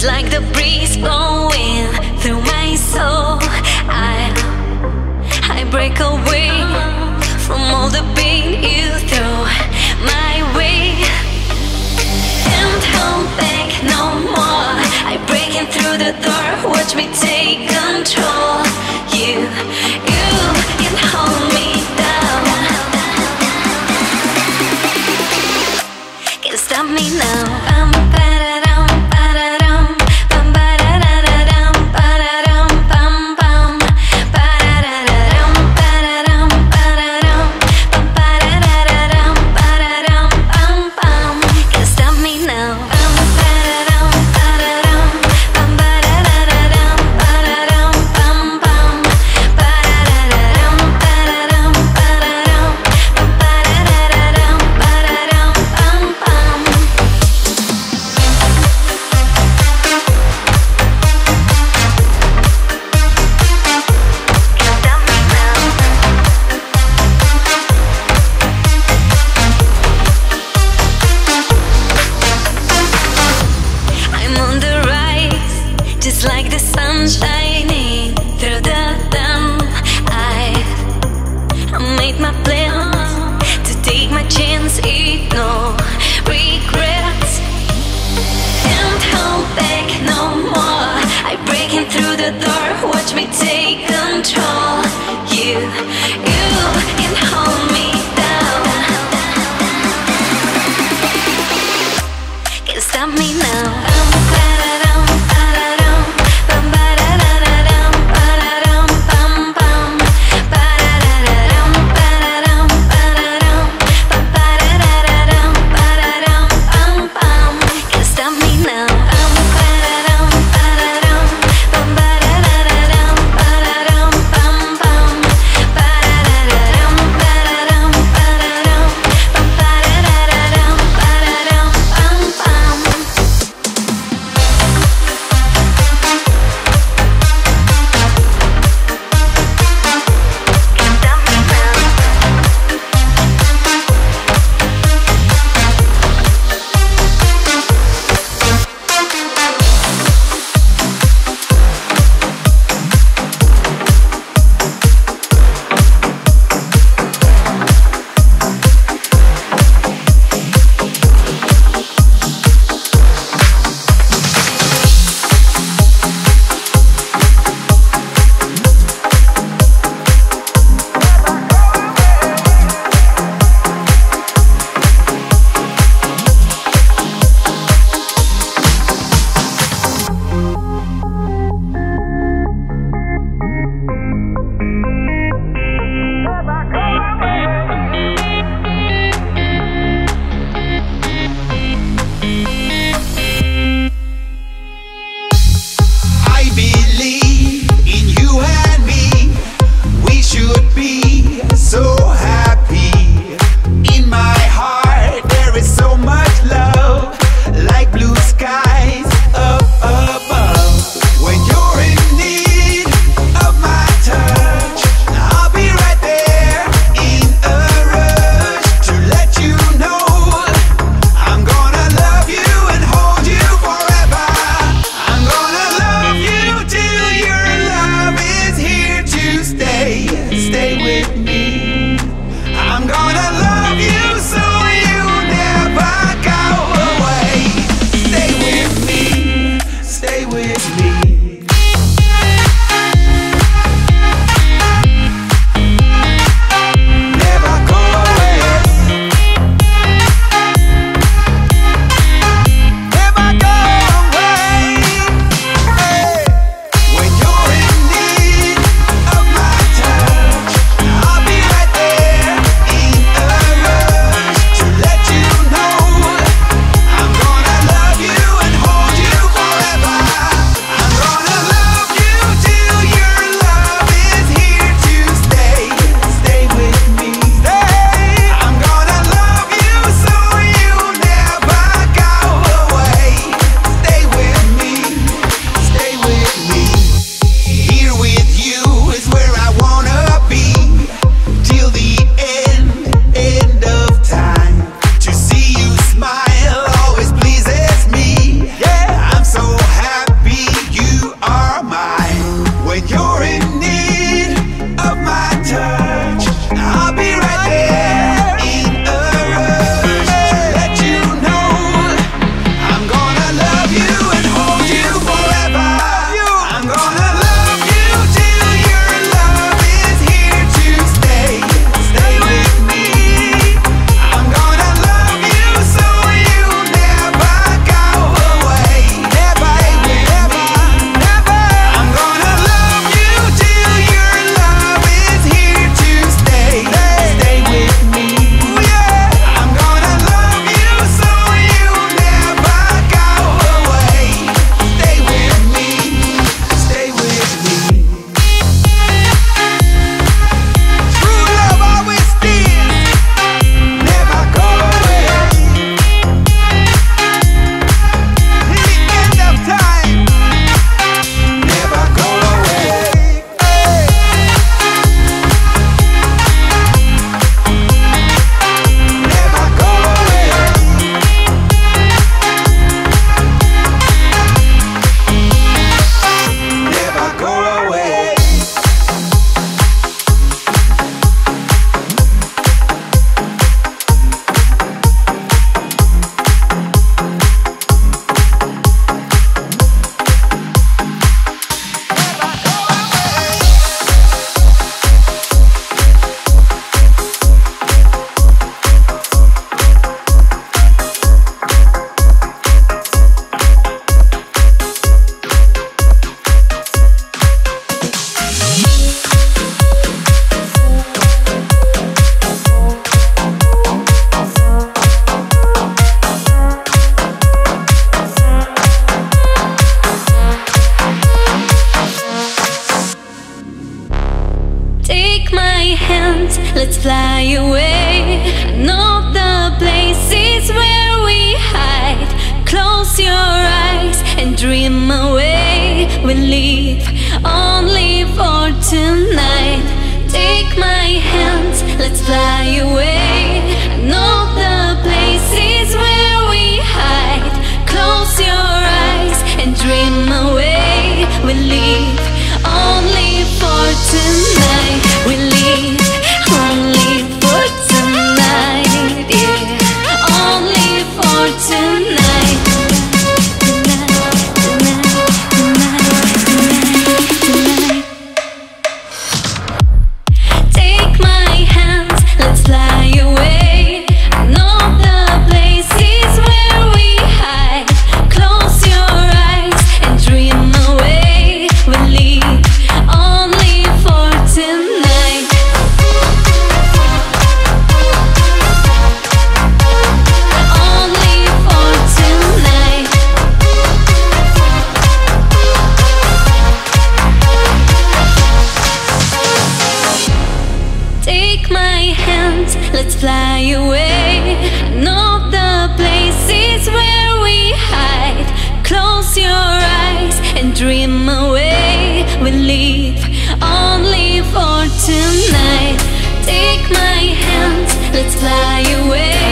It's like the breeze blowing through my soul. I break away from all the pain you throw my way. Can't hold back no more. I'm breaking through the door. Watch me take control. You can hold me down. Can't stop me now. Shining through the dawn, I made my plans to take my chance, eat no regrets. Can't hold back no more. I'm breaking through the door. Watch me take control. You can hold me down. Can't stop me now. tonight. Take my hands, let's fly away. I know the places where we hide. Close your eyes and dream away. We live only for tonight. We live only for tonight, yeah. Only for tonight. Take my hands, let's fly away. I know the places where we hide. Close your eyes and dream away. We live only for tonight. Take my hands, let's fly away.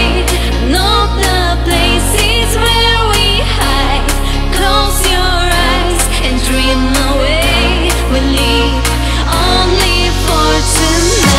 I know the places where we hide. Close your eyes and dream away. We live only for tonight.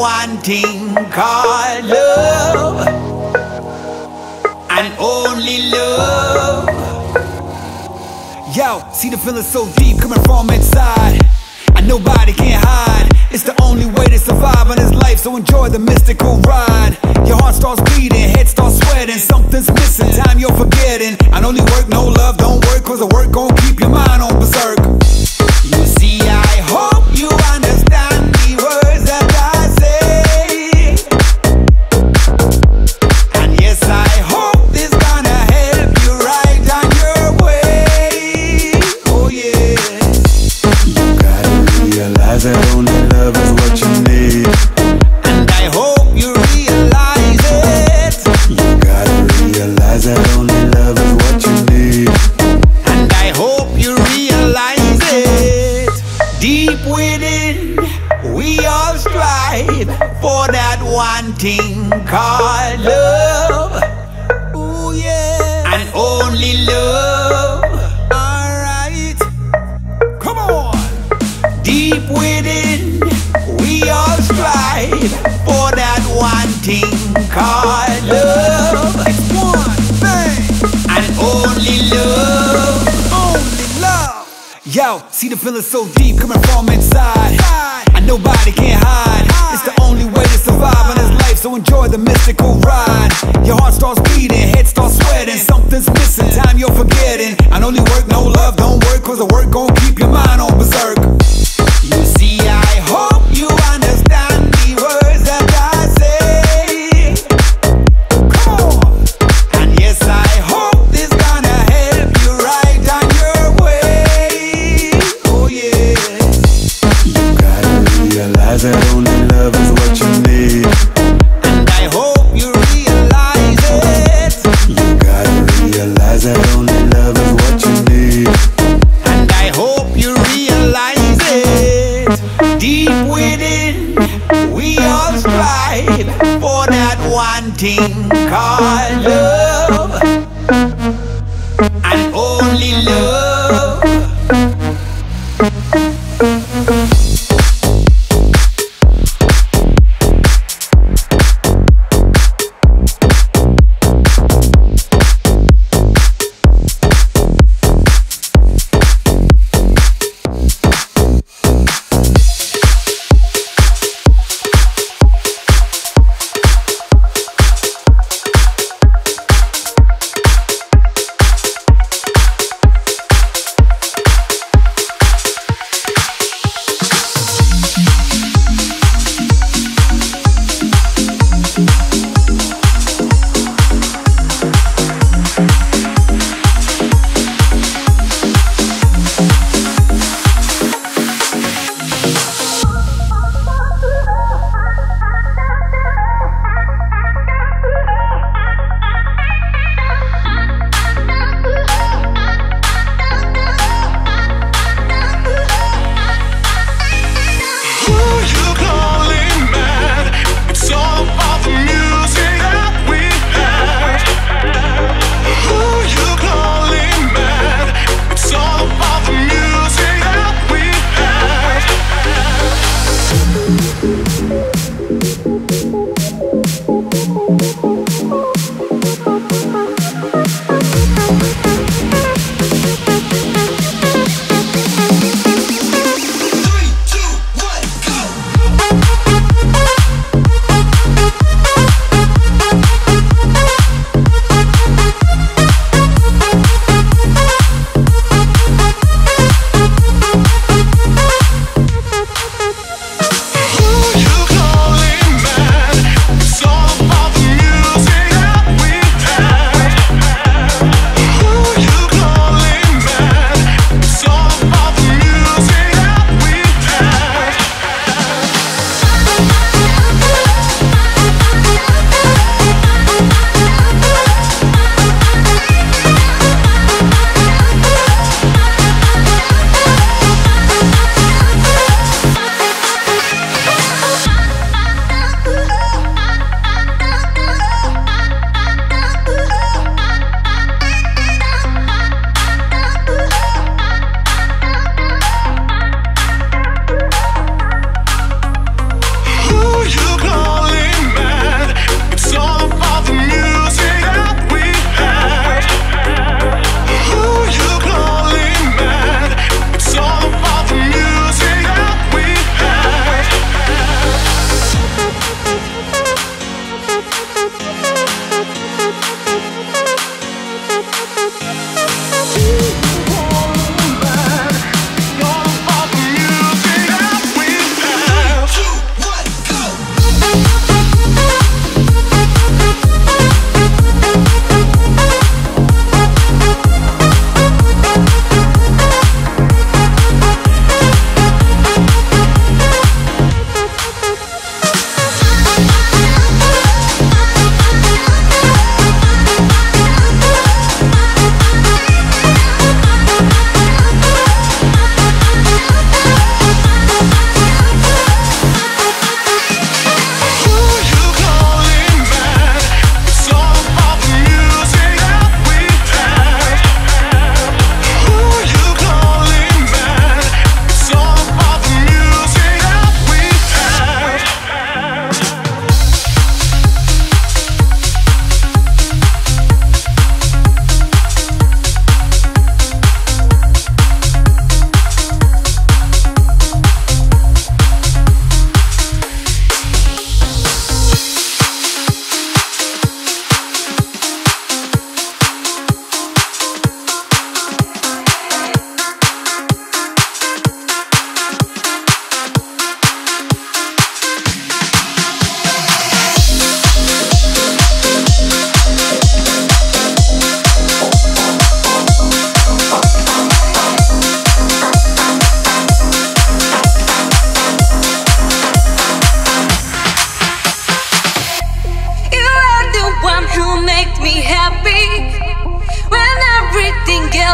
One thing called love, and only love. Yo, see the feeling so deep coming from inside, and nobody can hide. It's the only way to survive in this life, so enjoy the mystical ride. Your heart starts beating, head starts sweating. Something's missing, time you're forgetting. And only work, no love, don't work, cause the work gon' keep your mind on berserk. You see, I hope you understand the words that I say. Thing called love, ooh yeah, and only love. All right, come on. Deep within, we all strive for that one thing called love. It's one thing, and only love. Only love. Yo, see the feeling so deep coming from inside, and nobody can hide. It's the only way to survive in this life. so enjoy the mystical ride. Your heart starts beating, head starts sweating, something's missing, time you're forgetting. I only work, no love, don't work, cause the work gon' keep your mind on berserk. You see, I hope you understand the words that I say. Come on. And yes, I hope this gonna help you right on your way. Oh yeah. You gotta realize that only love is what you need, and I hope you realize it. You gotta realize that only love is what you need, and I hope you realize it. Deep within, we all strive for that one thing called love, and only love.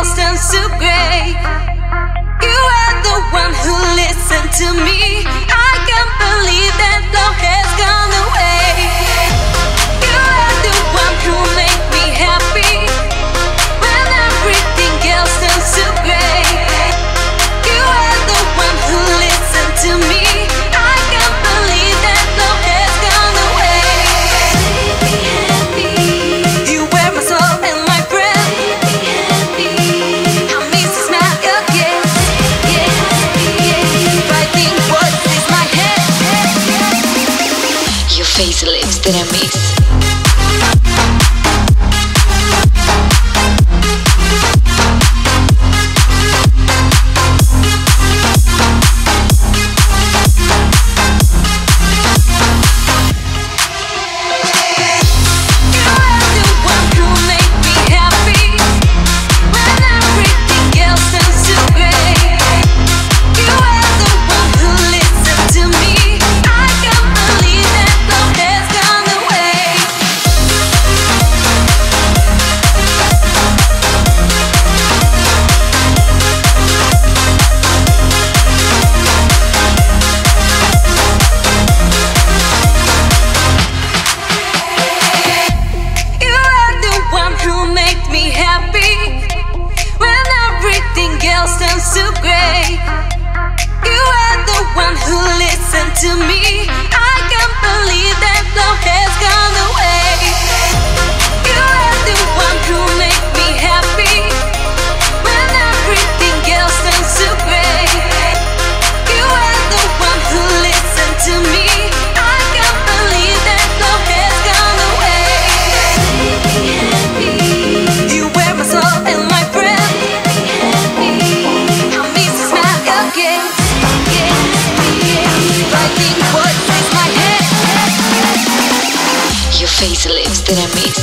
lost and so gray. You are the one who listened to me. I can't believe that love has gone away. You are the one who made me happy when everything else seems so gray. You are the one who listened to me. I can't believe that love has gone away. Make me happy. You were my soul and my breath. Make me happy. I miss the smell of kiss. If I think what is my head. Your face lips that I miss.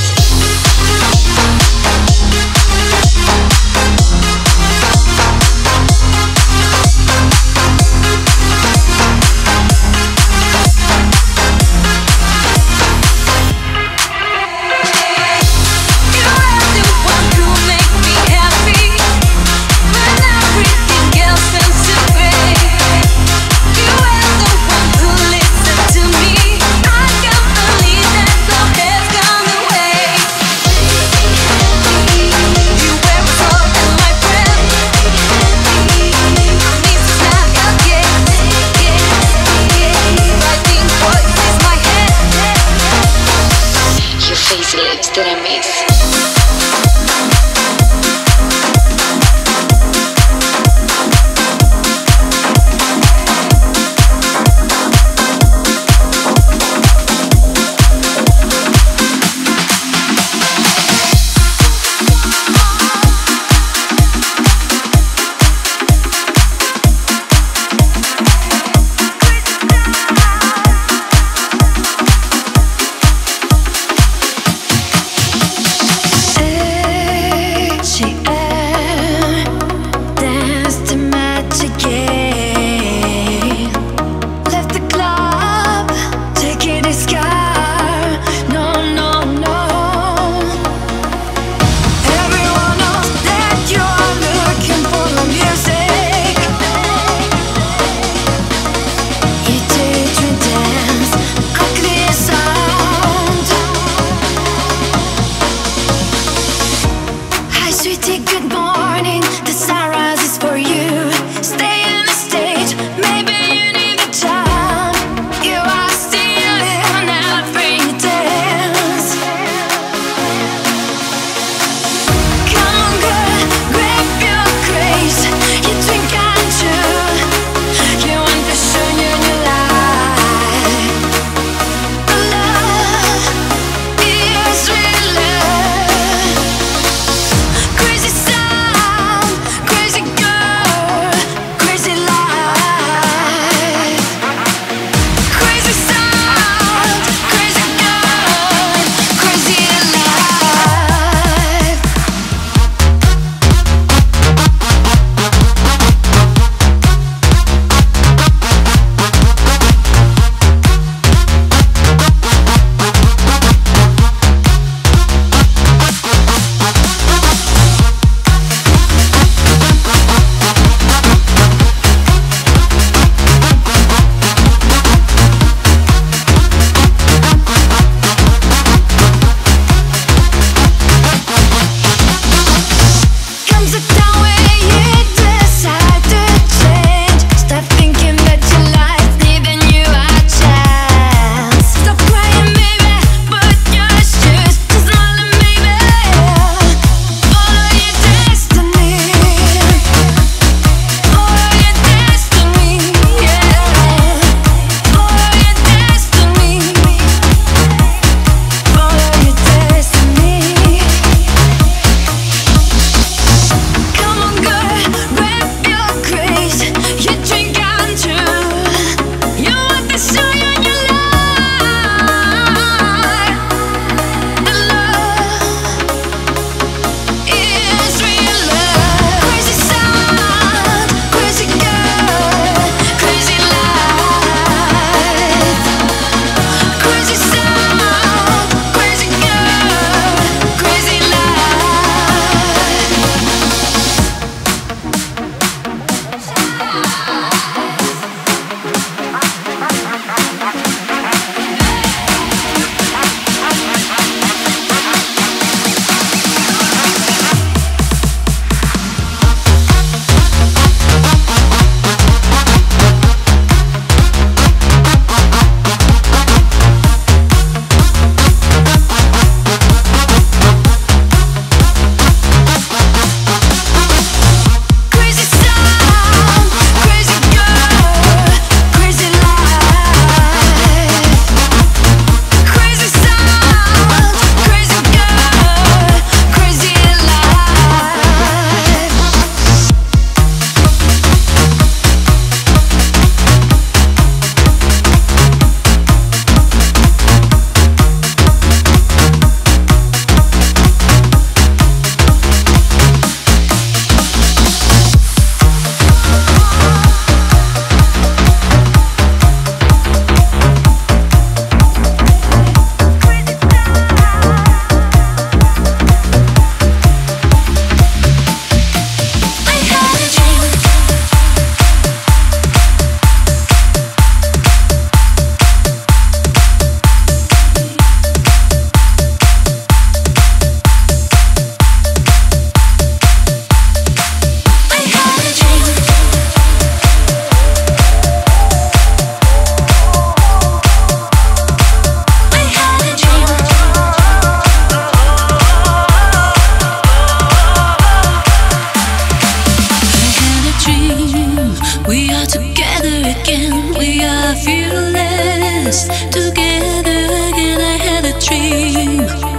us together again. I had a dream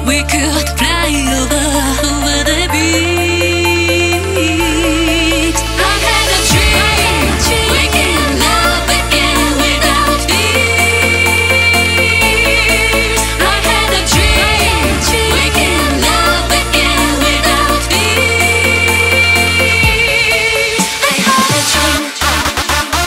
we could fly over the beach. I had a dream we can love again without fears. I had a dream we can love again without fears. I had a dream.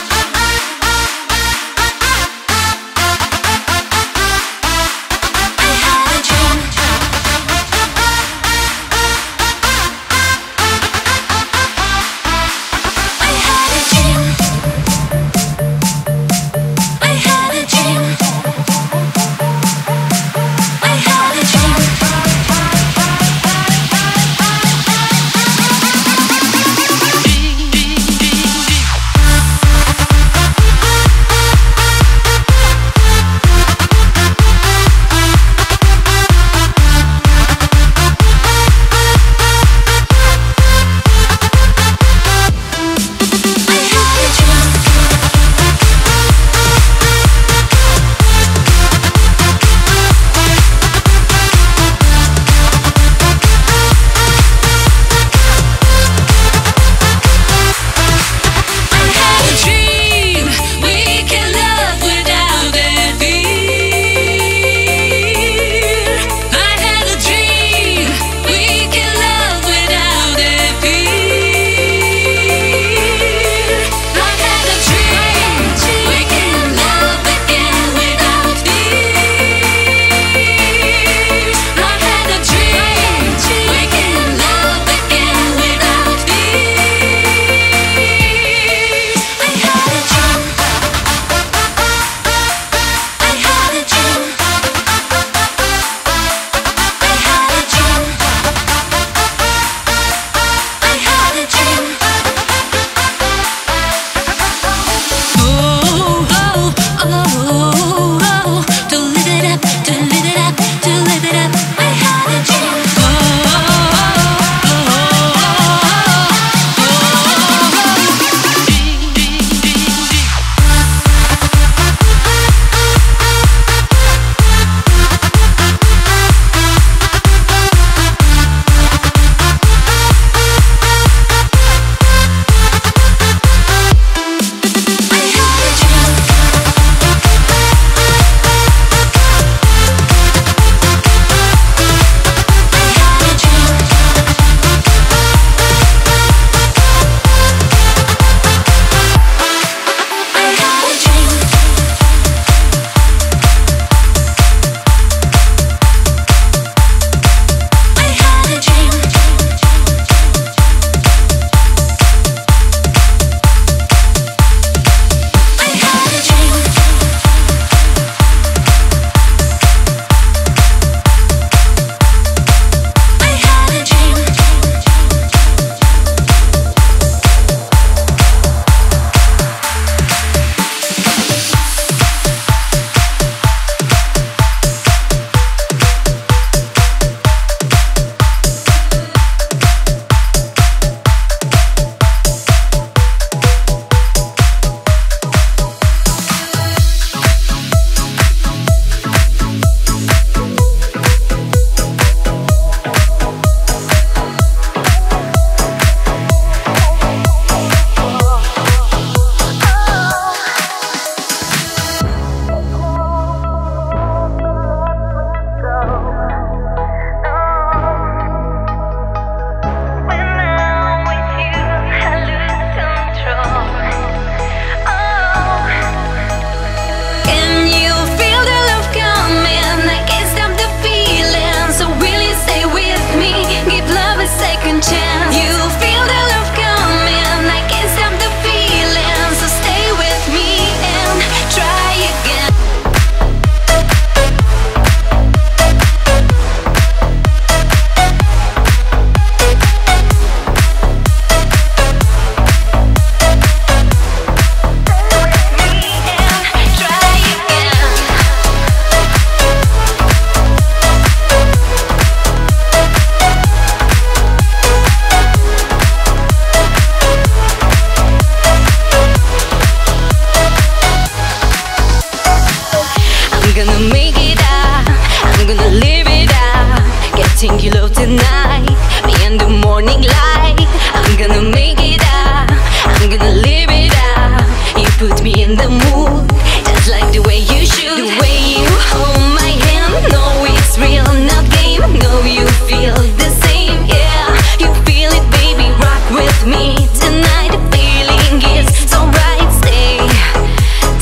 gonna make it up, I'm gonna live it up. Getting you low tonight, me and the morning light. I'm gonna make it up, I'm gonna live it up. You put me in the mood, just like the way you should. The way you hold my hand, no it's real, not game. No you feel the same, yeah. You feel it baby, rock with me tonight. The feeling is so right, stay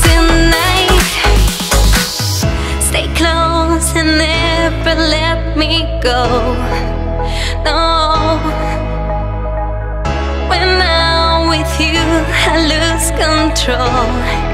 tonight. Stay close and never let me go, no. When I'm with you, I lose control.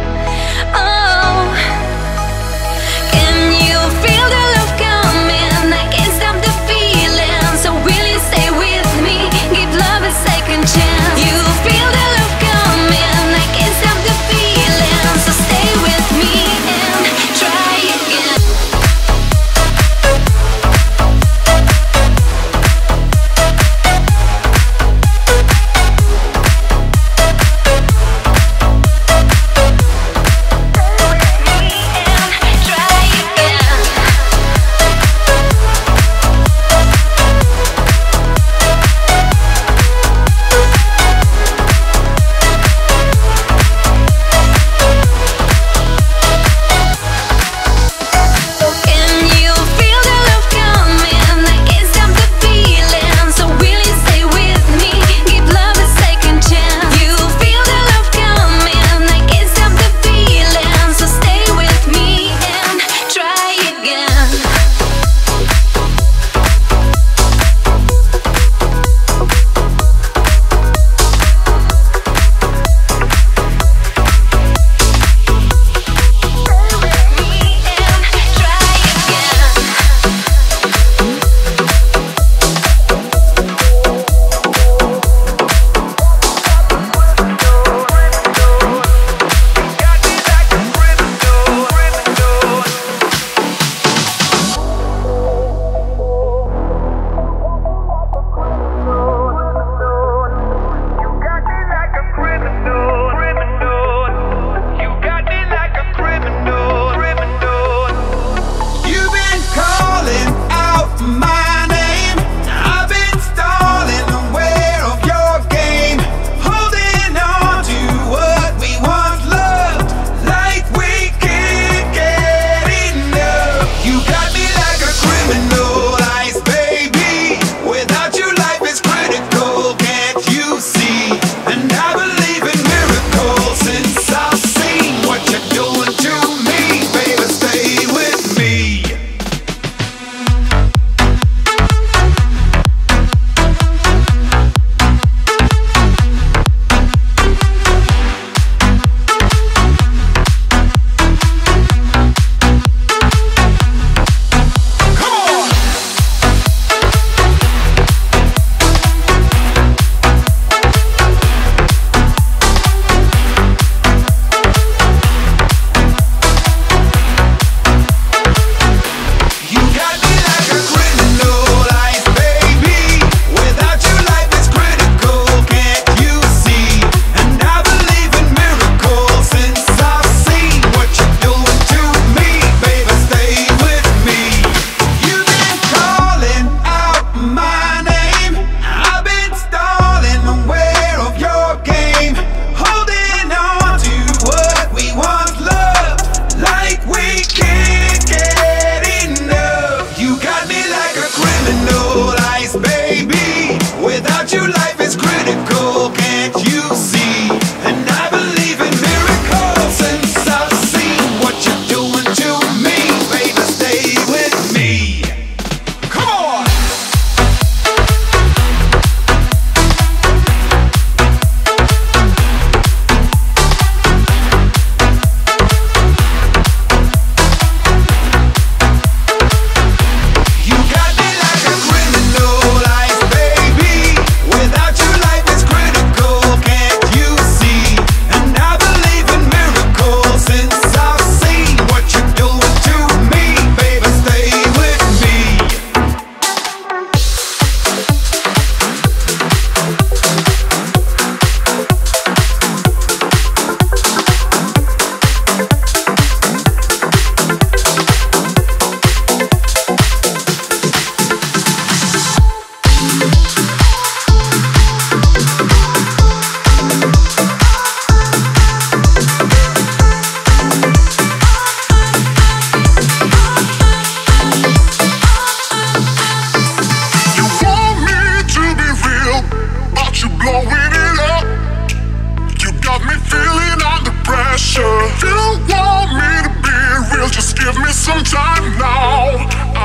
some time now.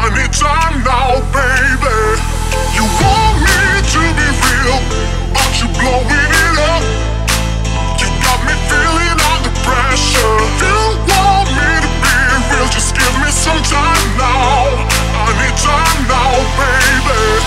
I need time now, baby. You want me to be real, but you're blowing it up. You got me feeling under pressure. You want me to be real, just give me some time now. I need time now, baby.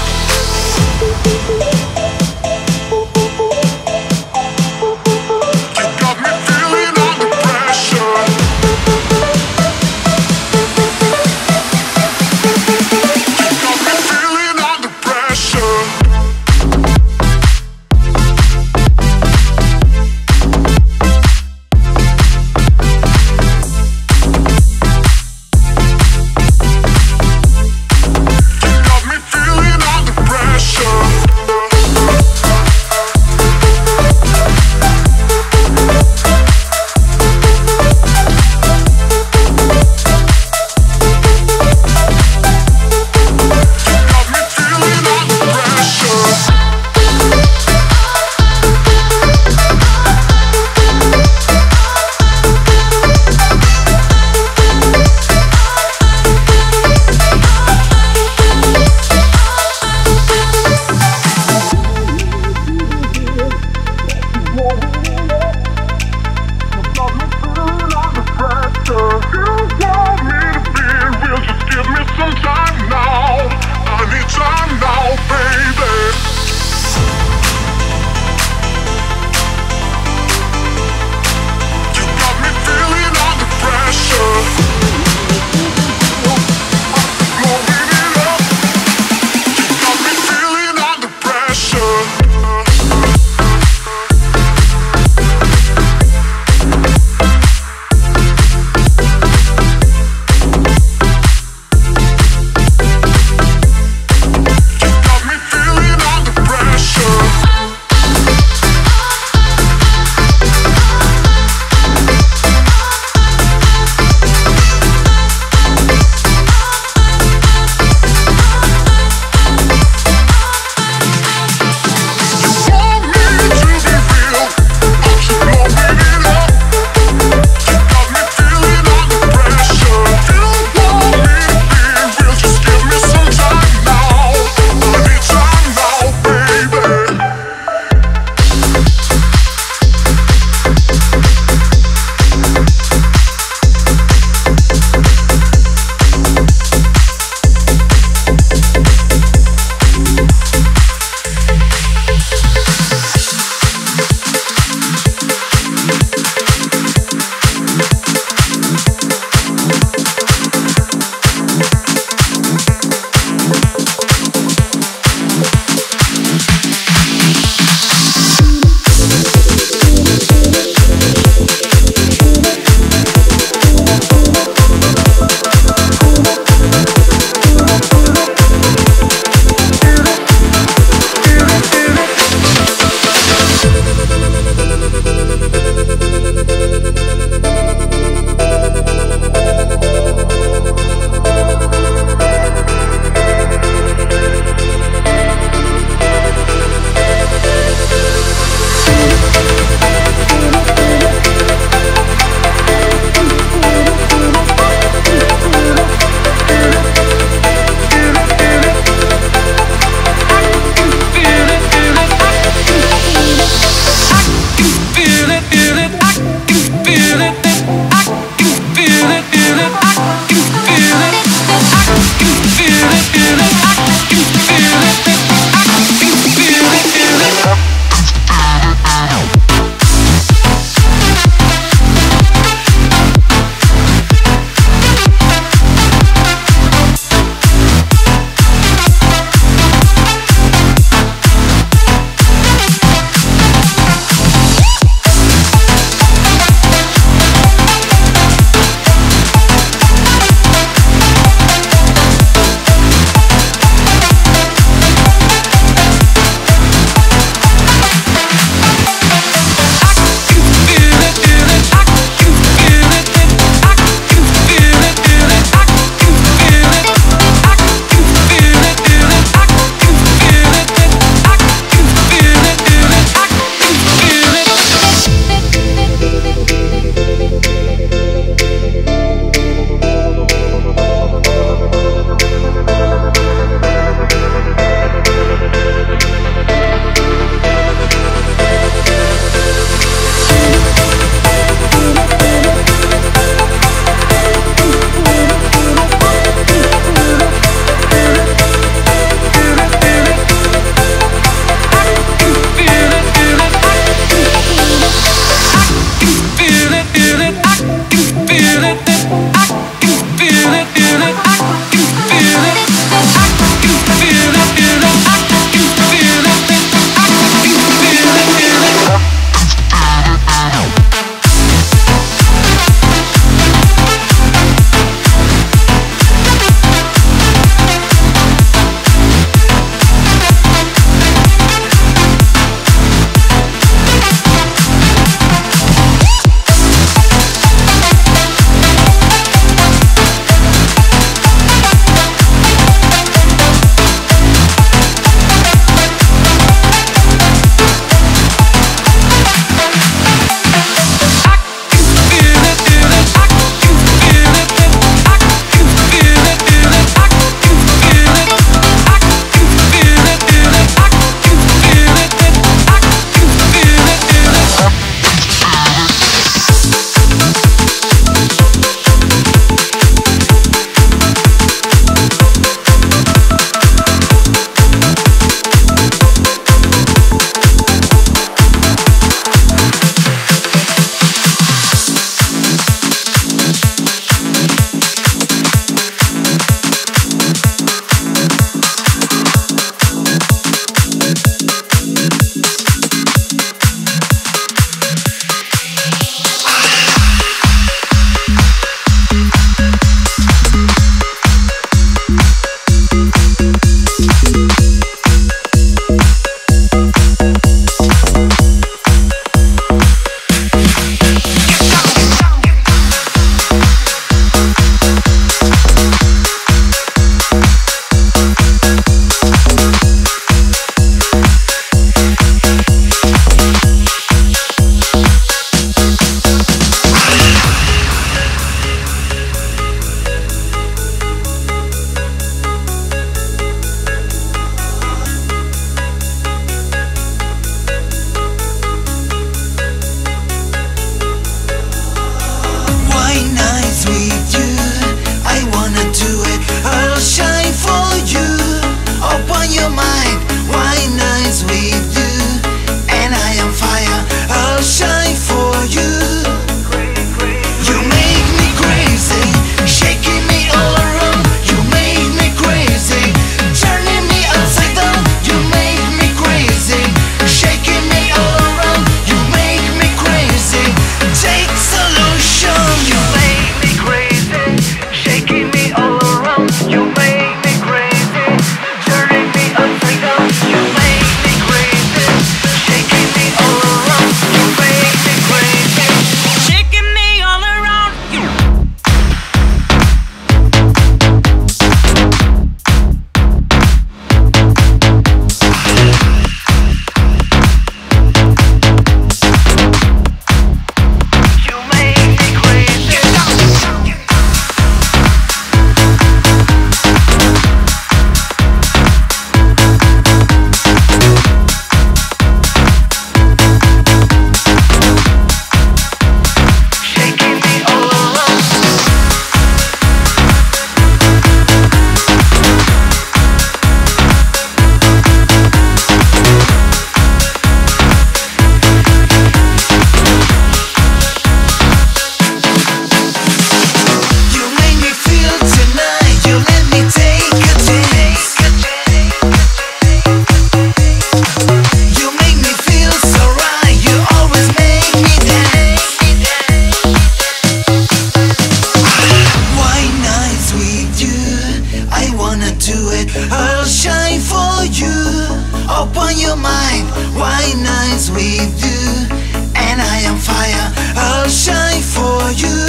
I'll shine for you. Open your mind, white nights with you, and I am fire. I'll shine for you.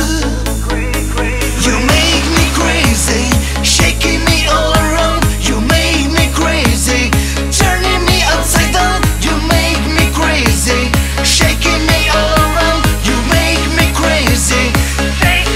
You make me crazy, shaking me all around. You make me crazy, turning me upside down. You make me crazy, shaking me all around. You make me crazy. Crazy.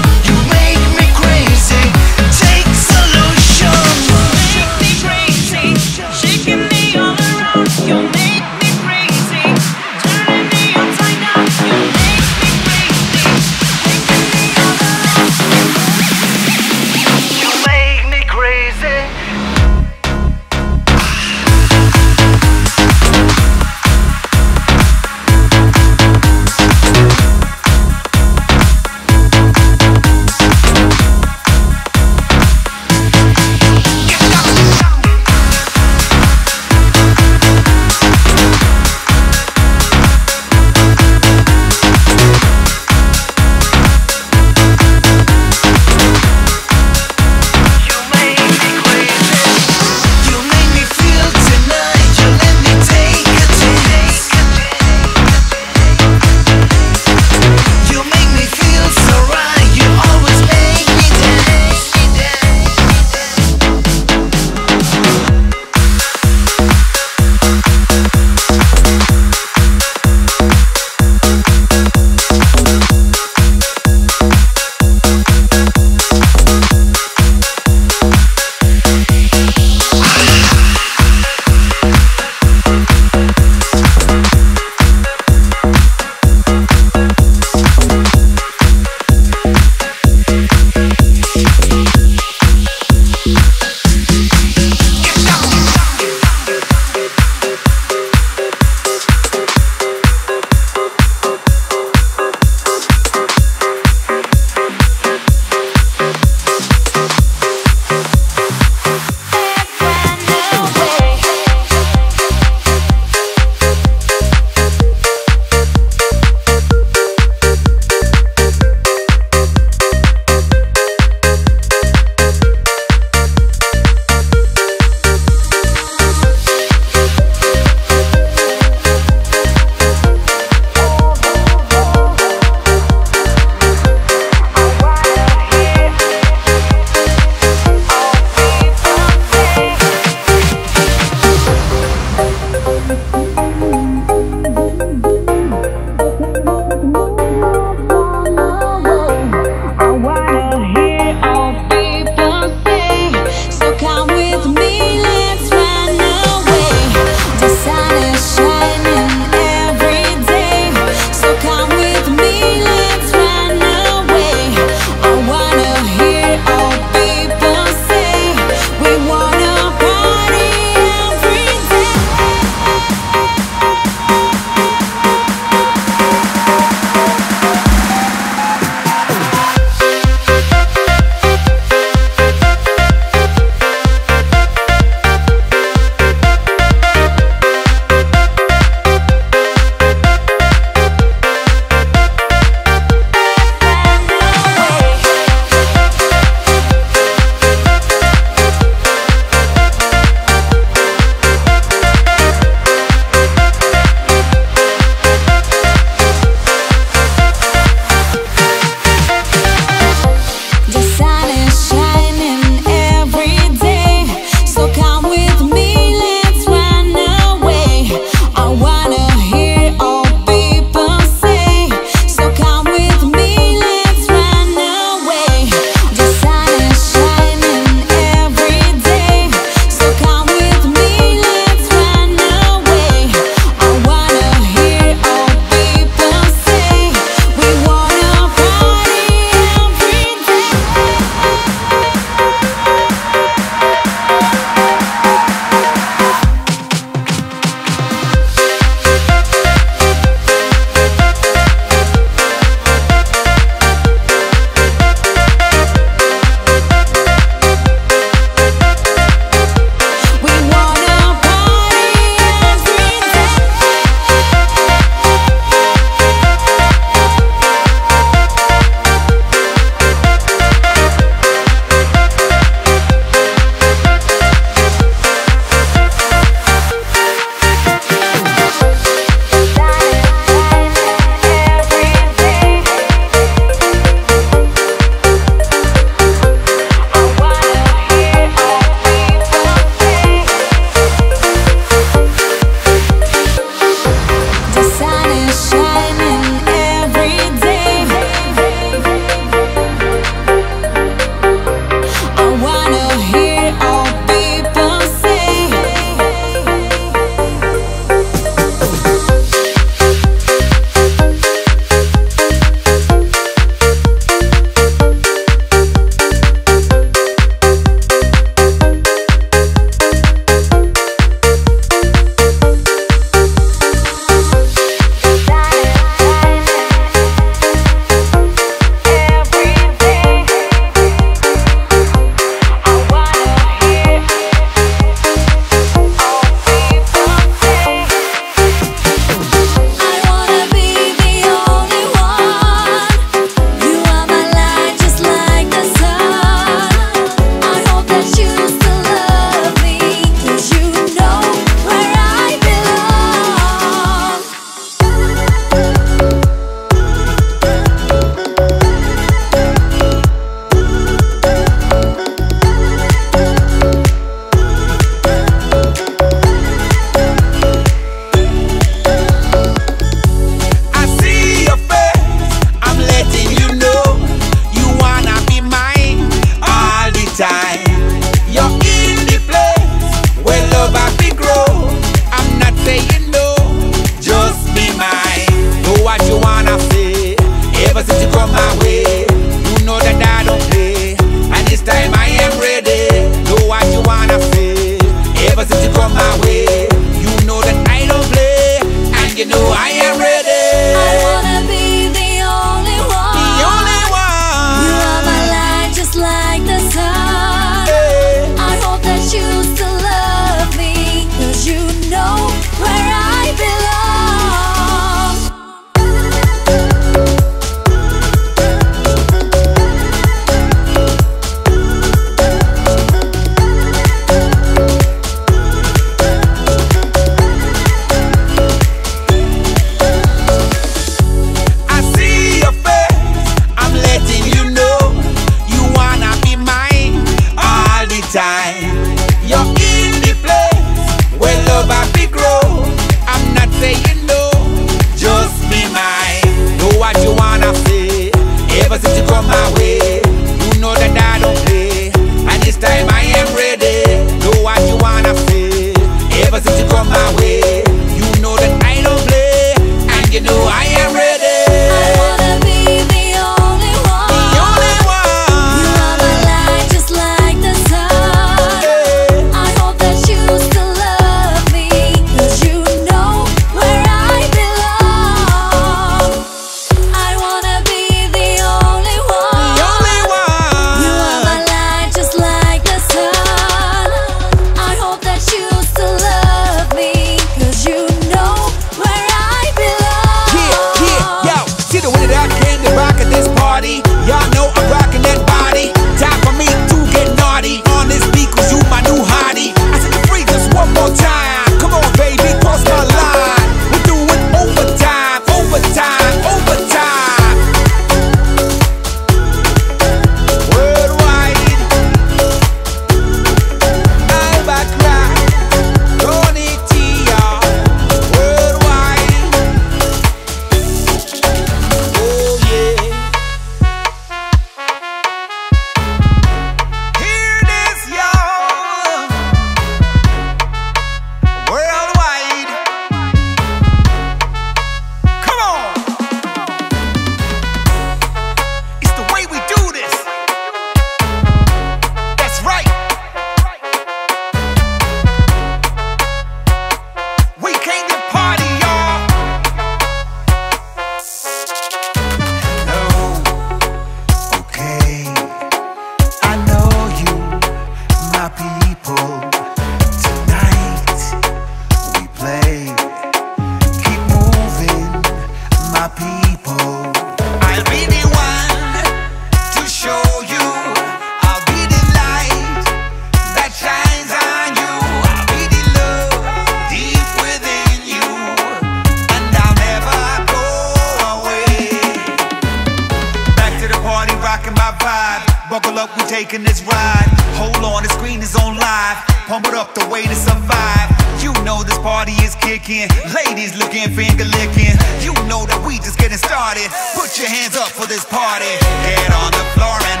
taking this ride. Hold on, the screen is on live. Pump it up, the way to survive. You know this party is kicking. Ladies looking, finger licking. You know that we just getting started. Put your hands up for this party. Get on the floor and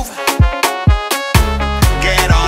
move. Get on